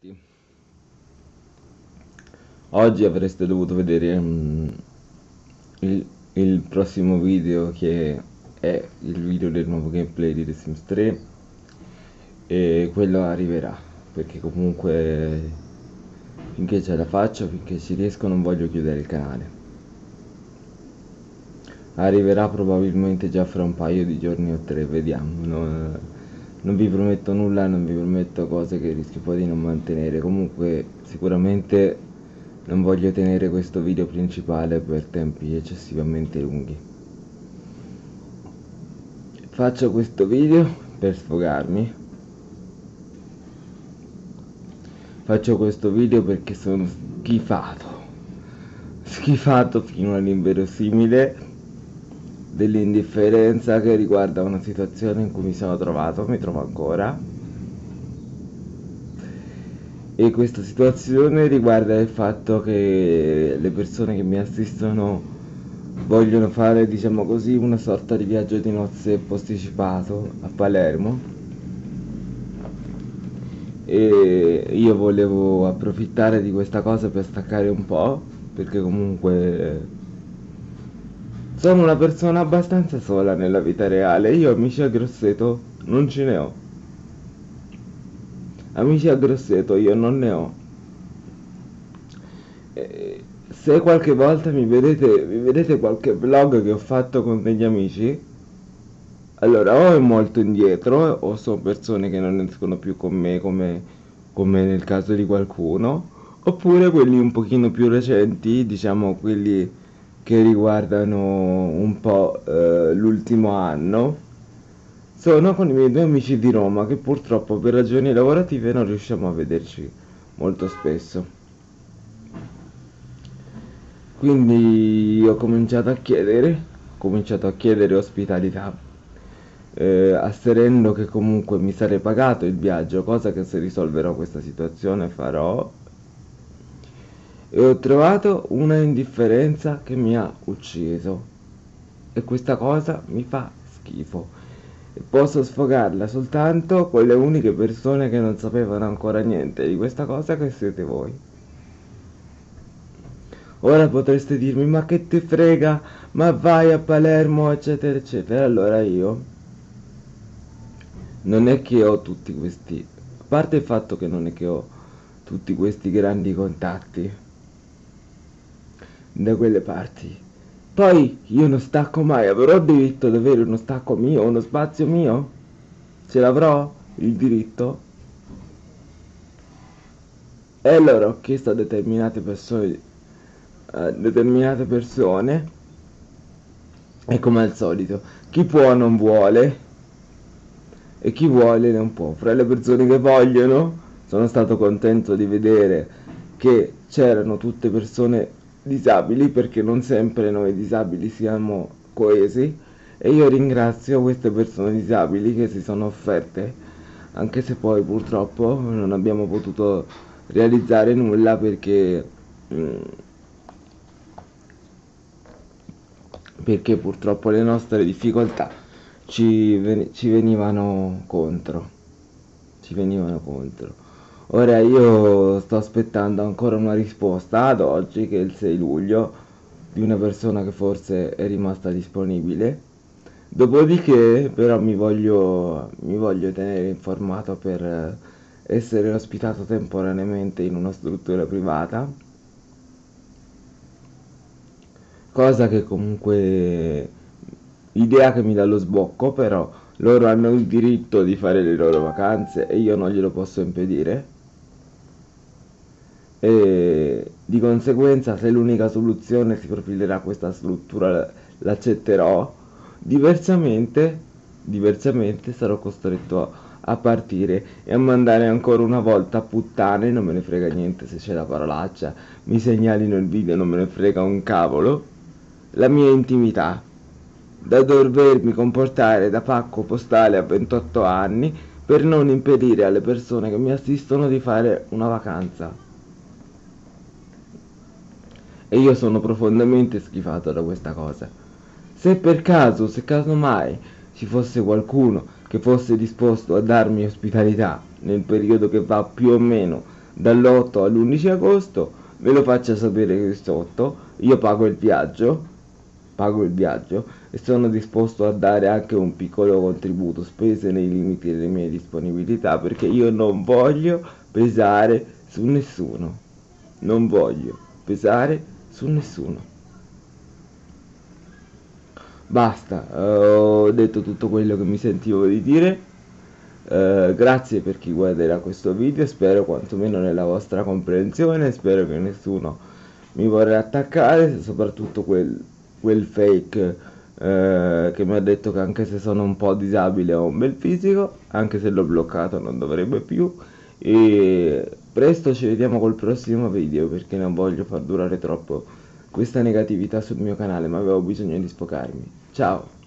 tutti. Oggi avreste dovuto vedere il prossimo video, che è il video del nuovo gameplay di The Sims 3, e quello arriverà, perché comunque finché ce la faccio, finché ci riesco, non voglio chiudere il canale. Arriverà probabilmente già fra un paio di giorni o tre, vediamo. Non vi prometto nulla, non vi prometto cose che rischio poi di non mantenere. Comunque sicuramente non voglio tenere questo video principale per tempi eccessivamente lunghi. Faccio questo video per sfogarmi. Faccio questo video perché sono schifato fino all'inverosimile dell'indifferenza che riguarda una situazione in cui mi sono trovato, mi trovo ancora, e questa situazione riguarda il fatto che le persone che mi assistono vogliono fare, diciamo così, una sorta di viaggio di nozze posticipato a Palermo, e io volevo approfittare di questa cosa per staccare un po', perché comunque sono una persona abbastanza sola nella vita reale. Io amici a Grosseto non ce ne ho. Amici a Grosseto io non ne ho. E se qualche volta mi vedete qualche vlog che ho fatto con degli amici, allora o è molto indietro, o sono persone che non escono più con me, come nel caso di qualcuno, oppure quelli un pochino più recenti, diciamo quelli che riguardano un po' l'ultimo anno. Sono con i miei due amici di Roma, che purtroppo per ragioni lavorative non riusciamo a vederci molto spesso. Quindi ho cominciato a chiedere, ospitalità, asserendo che comunque mi sarei pagato il viaggio, cosa che se risolverò questa situazione farò. E ho trovato una indifferenza che mi ha ucciso, e questa cosa mi fa schifo, e posso sfogarla soltanto con le uniche persone che non sapevano ancora niente di questa cosa, che siete voi. Ora potreste dirmi: ma che ti frega, ma vai a Palermo, eccetera eccetera. Allora io non è che ho tutti questi, a parte il fatto che non è che ho tutti questi grandi contatti da quelle parti, poi io non stacco mai. Avrò diritto ad avere uno stacco mio, uno spazio mio? Ce l'avrò il diritto? E allora ho chiesto a determinate persone, e come al solito chi può non vuole e chi vuole non può. Fra le persone che vogliono sono stato contento di vedere che c'erano tutte persone disabili, perché non sempre noi disabili siamo coesi, e io ringrazio queste persone disabili che si sono offerte, anche se poi purtroppo non abbiamo potuto realizzare nulla, perché purtroppo le nostre difficoltà ci venivano contro. Ora io sto aspettando ancora una risposta ad oggi, che è il 6 luglio, di una persona che forse è rimasta disponibile. Dopodiché però mi voglio tenere informato per essere ospitato temporaneamente in una struttura privata, cosa che comunque, idea che mi dà lo sbocco, però loro hanno il diritto di fare le loro vacanze e io non glielo posso impedire. E di conseguenza, se l'unica soluzione si profilerà questa struttura, l'accetterò. Diversamente sarò costretto a partire e a mandare ancora una volta puttane. Non me ne frega niente se c'è la parolaccia, mi segnalino il video, non me ne frega un cavolo, la mia intimità, da dovermi comportare da pacco postale a 28 anni per non impedire alle persone che mi assistono di fare una vacanza. E io sono profondamente schifato da questa cosa. Se casomai ci fosse qualcuno che fosse disposto a darmi ospitalità nel periodo che va più o meno dall'8 all'11 agosto, me lo faccia sapere qui sotto, io pago il viaggio e sono disposto a dare anche un piccolo contributo, spese nei limiti delle mie disponibilità, perché io non voglio pesare su nessuno, basta, ho detto tutto quello che mi sentivo di dire. Grazie per chi guarderà questo video, spero quantomeno nella vostra comprensione, spero che nessuno mi vorrà attaccare, soprattutto quel fake che mi ha detto che anche se sono un po' disabile ho un bel fisico, anche se l'ho bloccato non dovrebbe più. E presto ci vediamo col prossimo video, perché non voglio far durare troppo questa negatività sul mio canale, ma avevo bisogno di sfocarmi. Ciao!